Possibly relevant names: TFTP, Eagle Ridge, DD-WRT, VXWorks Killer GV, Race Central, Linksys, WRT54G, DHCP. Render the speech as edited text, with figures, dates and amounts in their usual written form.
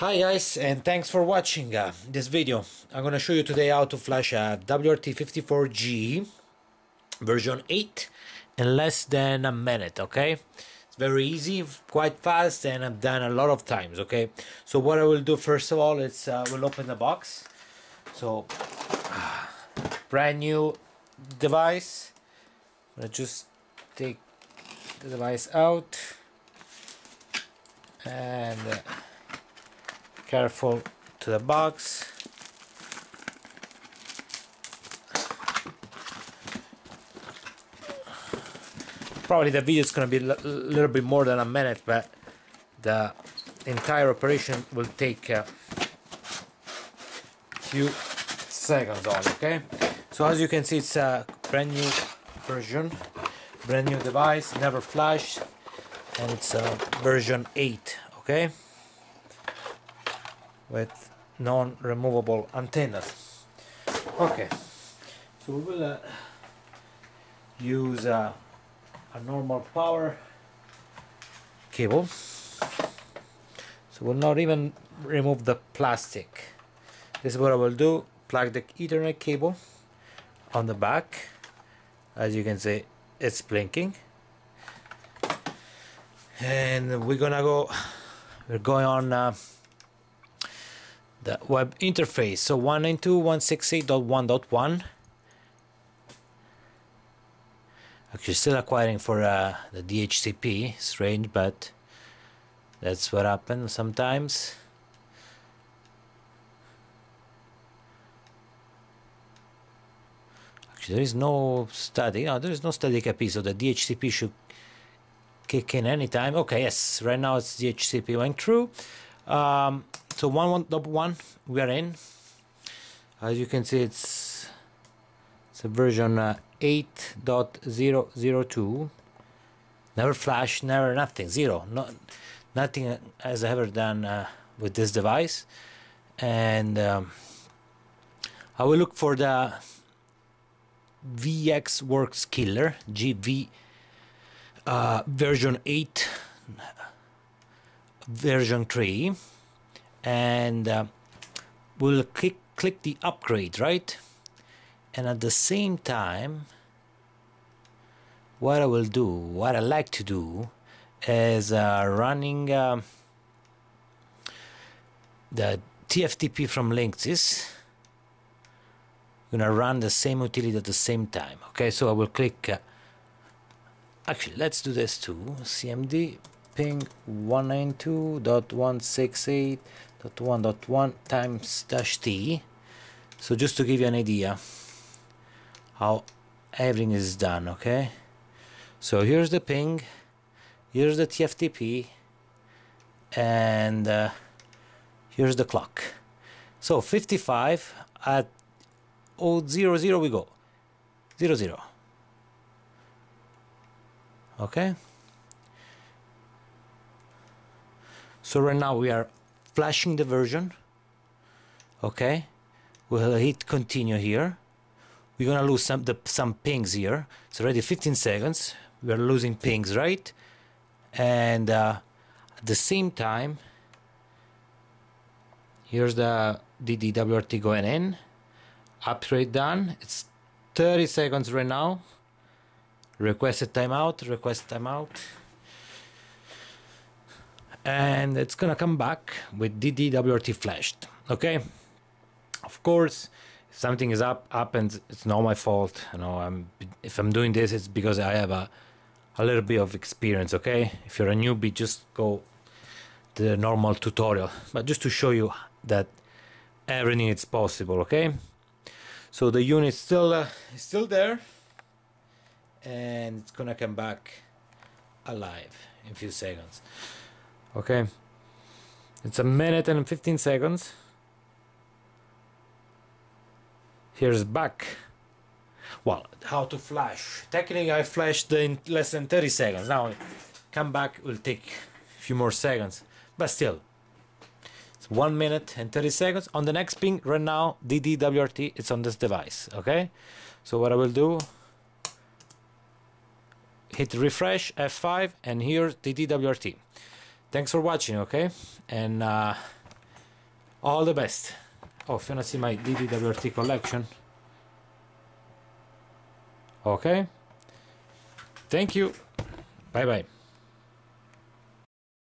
Hi guys, and thanks for watching this video. I'm gonna show you today how to flash a WRT54G version 8 in less than a minute. Okay, it's very easy, quite fast, and I've done a lot of times. Okay, so what I will do first of all is we'll open the box. So brand new device. I'm gonna just take the device out and careful to the box. Probably the video is going to be a little bit more than a minute, but the entire operation will take a few seconds on. Okay, so as you can see, it's a brand new version, brand new device, never flashed, and it's version 8. Okay, with non-removable antennas. Okay, so we will use a normal power cable. So we'll not even remove the plastic. This is what I will do: plug the Ethernet cable on the back. As you can see, it's blinking, and we're gonna go. We're going on. The web interface, so 192.168.1.1. Actually, still acquiring for the DHCP. Strange, but that's what happens sometimes. Actually, there is no static. No, there is no static IP, so the DHCP should kick in anytime. Okay, yes, right now it's DHCP went through. So 1.1.1, we are in. As you can see, it's a version 8.002. Never flash, never nothing, zero. No, nothing has ever done with this device. And I will look for the VXWorks Killer GV version 8, version 3. And we'll click the upgrade, right? And at the same time, what I will do, what I like to do, is running the TFTP from Linksys. I'm gonna run the same utility at the same time. Okay, so I will click. Actually, let's do this too. CMD ping 192.168.1.1 /t. So just to give you an idea how everything is done. Okay, so here's the ping, here's the TFTP, and here's the clock. So 55 at 0:00 we go 00. Okay, so right now we are flashing the version. Okay, we'll hit continue here. We're gonna lose some pings here. It's already 15 seconds. We are losing pings, right? And at the same time, here's the DD-WRT going in. Upgrade done. It's 30 seconds right now. Requested timeout. Request timeout. And it's gonna come back with DD-WRT flashed. Okay, of course, if something is happens, it's not my fault. You know, if I'm doing this, it's because I have a little bit of experience. Okay, if you're a newbie, just go to the normal tutorial. But just to show you that everything is possible. Okay, so the unit is still there, and it's gonna come back alive in a few seconds. Okay, it's a minute and 15 seconds. Here's back. Well, how to flash? Technically, I flashed in less than 30 seconds. Now, come back will take a few more seconds, but still, it's 1 minute and 30 seconds. On the next ping, right now, DD-WRT, it's on this device. Okay, so what I will do, hit refresh F5, and here's DD-WRT. Thanks for watching, okay? And All the best. Oh, if you want to see my DD-WRT collection. Okay. Thank you. Bye bye.